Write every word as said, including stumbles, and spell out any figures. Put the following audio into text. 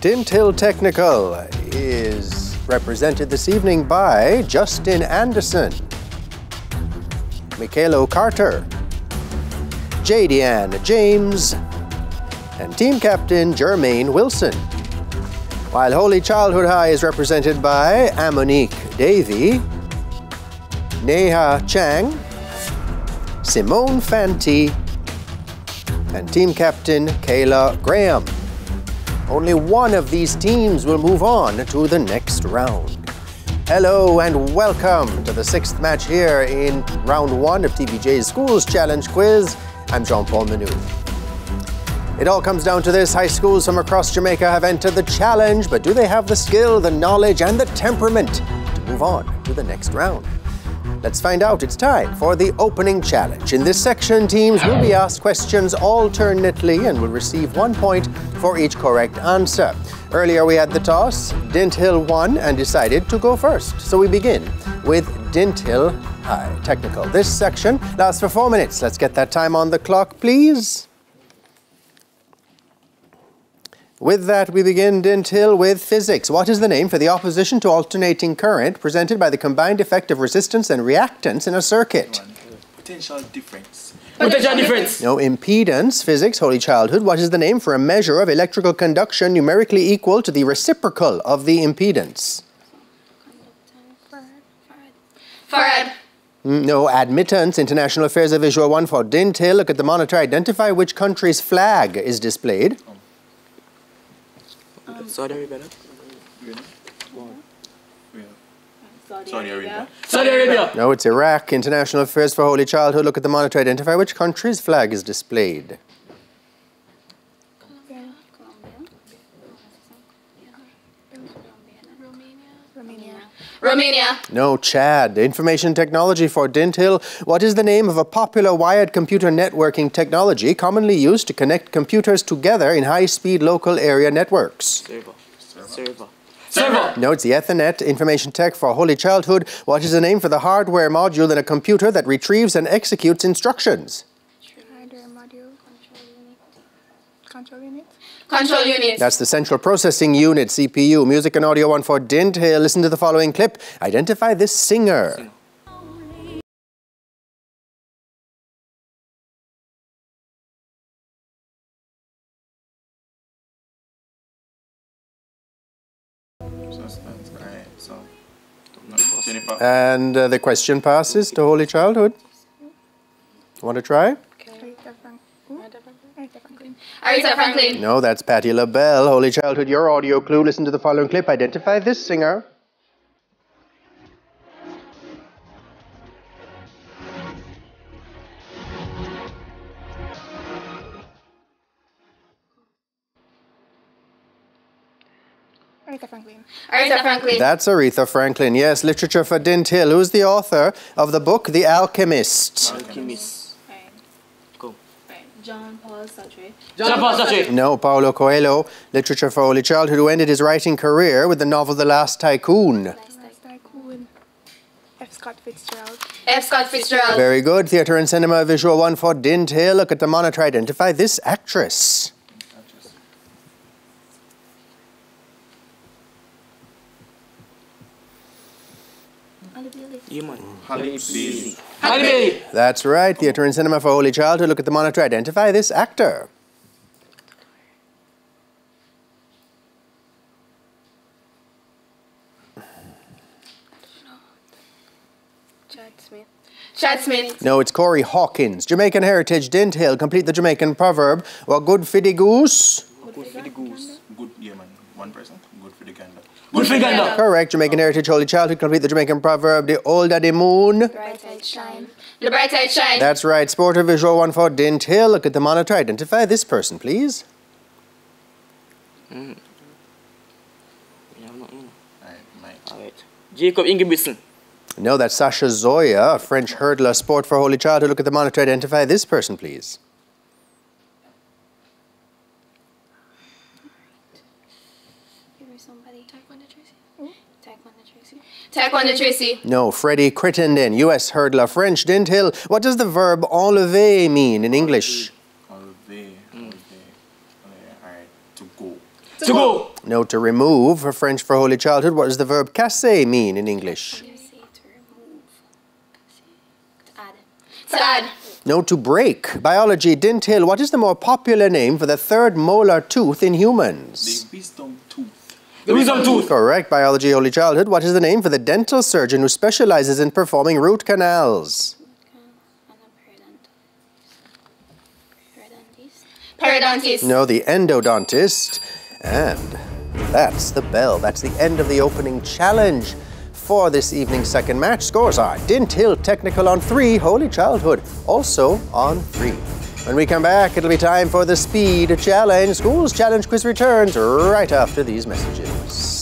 Dinthill Technical is represented this evening by Justin Anderson, Michaelo Carter, Jadian James, and team captain Jermaine Wilson. While Holy Childhood High is represented by Amonique Davey, Neha Chang, Simone Fanti, and team captain Kayla Graham. Only one of these teams will move on to the next round. Hello and welcome to the sixth match here in round one of T V J's Schools Challenge Quiz. I'm Jean-Paul Menou. It all comes down to this. High schools from across Jamaica have entered the challenge, but do they have the skill, the knowledge, and the temperament to move on to the next round? Let's find out. It's time for the opening challenge. In this section, teams will be asked questions alternately and will receive one point for each correct answer. Earlier we had the toss. Dinthill won and decided to go first. So we begin with Dinthill High Technical. This section lasts for four minutes. Let's get that time on the clock, please. With that, we begin Dinthill with physics. What is the name for the opposition to alternating current presented by the combined effect of resistance and reactance in a circuit? Potential difference. Potential difference. No, impedance. Physics, Holy Childhood. What is the name for a measure of electrical conduction numerically equal to the reciprocal of the impedance? Farad. No, admittance. International Affairs of Visual one for Dinthill. Look at the monitor. Identify which country's flag is displayed. Saudi Arabia. Saudi Arabia. Saudi Arabia. No, it's Iraq. International Affairs for Holy Childhood. Look at the monitor. Identify which country's flag is displayed. Colombia. Romania. Romania. No, Chad. Information technology for Dinthill. What is the name of a popular wired computer networking technology commonly used to connect computers together in high-speed local area networks? Server. Server. Server. No, it's the Ethernet. Information tech for Holy Childhood. What is the name for the hardware module in a computer that retrieves and executes instructions? Hardware module. Control unit. Control unit. Control unit. That's the central processing unit, C P U. Music and audio one for Dinthill. Listen to the following clip. Identify this singer. Sing. And uh, the question passes to Holy Childhood. Want to try? Aretha Franklin. No, that's Patti LaBelle. Holy Childhood, your audio clue. Listen to the following clip. Identify this singer. Aretha Franklin. Aretha Franklin. That's Aretha Franklin. Yes, literature for Dinthill. Who's the author of the book The Alchemist? Alchemist. Jean-Paul Sartre. Jean-Paul Sartre. No, Paulo Coelho, literature for Holy Childhood, who ended his writing career with the novel The Last Tycoon. Last Tycoon. F. Scott Fitzgerald. F. Scott Fitzgerald. Very good. Theatre and Cinema Visual one for Dinthill. Look at the monitor. Identify this actress. Actress. Halle Berry. Halle Berry. That's right. Theatre and Cinema for Holy Childhood. Look at the monitor. Identify this actor. I don't know. Chad Smith. Chad Smith. No, it's Corey Hawkins. Jamaican heritage. Dinthill. Complete the Jamaican proverb. Well, good fiddy goose. Good fiddy goose. Good, yeah, man. One person. Good fiddy gander. Good for Uganda. Correct. Jamaican heritage, Holy Childhood, complete the Jamaican proverb, the older the moon. The bright side shine. The bright side shine. That's right. Sport or visual one for Dinthill. Look at the monitor. Identify this person, please. Mm. Jakob Ingebrigtsen. No, that's Sasha Zhoya, a French hurdler. Sport for Holy Childhood. Look at the monitor. Identify this person, please. Taekwondo Tracy. No, Freddie Crittenden, U S hurdler, French Dinthill. What does the verb enlever mean in English? Enlever, enlever, enlever, all right, to go. To go. Now, to remove, for French for Holy Childhood, what does the verb casser mean in English? To add. No, to break. Biology, Dinthill, what is the more popular name for the third molar tooth in humans? The wisdom tooth. The wisdom tooth. Correct. Biology, Holy Childhood, what is the name for the dental surgeon who specializes in performing root canals? Periodontist. No, the endodontist. And that's the bell. That's the end of the opening challenge. For this evening's second match, scores are Dinthill Technical on three, Holy Childhood also on three. When we come back, it'll be time for the Speed Challenge. Schools Challenge Quiz returns right after these messages.